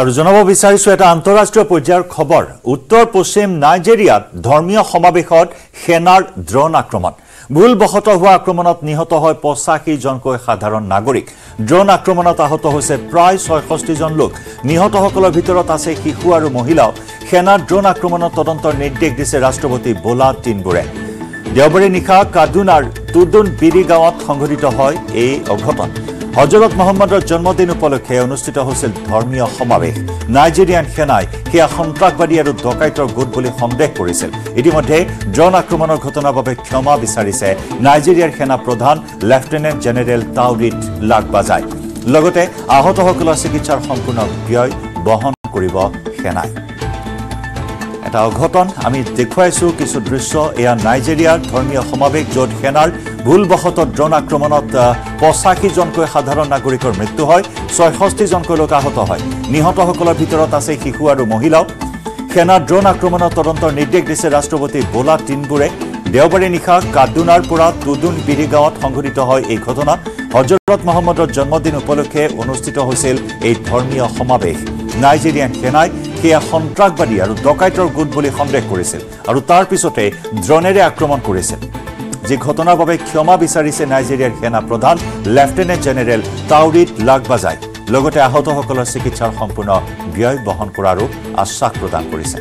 আৰু জনাব বিচাৰিছো এটা আন্তৰাষ্ট্ৰীয় পৰ্যায়ৰ খবৰ উত্তৰ পশ্চিম নাইজেৰিয়াত ধৰ্মীয় সমাবেশত সেনাৰ ড্ৰোন আক্ৰমণ ভুলবশত হোৱা আক্ৰমণত নিহত হয় 85 জনকৈ সাধাৰণ নাগৰিক ড্ৰোন আক্ৰমণত আহত হৈছে প্ৰায় 66 জন লোক নিহতসকলৰ ভিতৰত আছে শিশু আৰু মহিলা সেনাৰ ড্ৰোন আক্ৰমণৰ তদন্তৰ নিৰ্দেশ দিছে ৰাষ্ট্ৰপতি বোলা টিনবুৰে দেওবাৰে নিশা কাদুনাৰ তুদুন বিৰি গাঁৱত সংঘটিত হয় এই অঘটন হযৰত মোহাম্মদৰ জন্মদিন উপলক্ষে অনুষ্ঠিত হৈছিল ধৰ্মীয় সমাবেশ নাইজেৰিয়ান সেনাই কিয়া সন্ত্ৰাসবাদী আৰু ডকাইতৰ গোট বুলি সন্দেহ কৰিছিল ইতিমধ্যে ড্ৰোন আক্ৰমণৰ ঘটনাৰ বাবে ক্ষমা বিচাৰিছে নাইজেৰিয়াৰ সেনা প্ৰধান লেফটেনেণ্ট জেনেৰেল তাউৰিত লাগবাজাই লগতে আহতসকলৰ চিকিৎসাৰ সম্পূৰ্ণ ব্যয় বহন কৰিব সেনাই এটা ঘটনা আমি দেখুৱাইছো কিছু দৃশ্য এয়া নাইজেৰিয়াৰ ধৰ্মীয় সমাবেশ য'ত সেনাৰ ভুলবশত ড্ৰোন আক্ৰমণত 85 জনকৈ সাধাৰণ নাগৰিকৰ মৃত্যু হয় 66 জনকৈ লোক আহত হয় নিহতসকলৰ ভিতৰত আছে শিশু আৰু মহিলা সেনা ড্ৰোন আক্ৰমণৰ তদন্তৰ নিৰ্দেশ দিছে ৰাষ্ট্ৰপতি বোলা টিনবুৰে দেওবাৰে নিশা কাদুনাৰ পৰা তুদুন বিৰি গাঁৱত সংঘটিত হয় এই ঘটনা হযৰত মোহাম্মদৰ জন্মদিন উপলক্ষে অনুষ্ঠিত হৈছিল এই ধৰ্মীয় সমাবেশ নাইজেৰিয়ান সেনাই কিয়া সন্ত্ৰাসবাদী আৰু ডকাইতৰ গোট বুলি সন্দেহ কৰিছিল আৰু তাৰ পিছতে ড্ৰোনেৰে আক্ৰমণ কৰিছিল যে ঘটনাৰ বাবে ক্ষমা বিচাৰিছে নাইজেৰিয়াৰ সেনা প্ৰধান লেফটেনেণ্ট জেনেৰেল তাউৰিত লাগবাজাই লগতে আহতসকলৰ চিকিৎসাৰ সম্পূৰ্ণ ব্যয় বহন কৰাৰ আশ্বাস প্ৰদান কৰিছে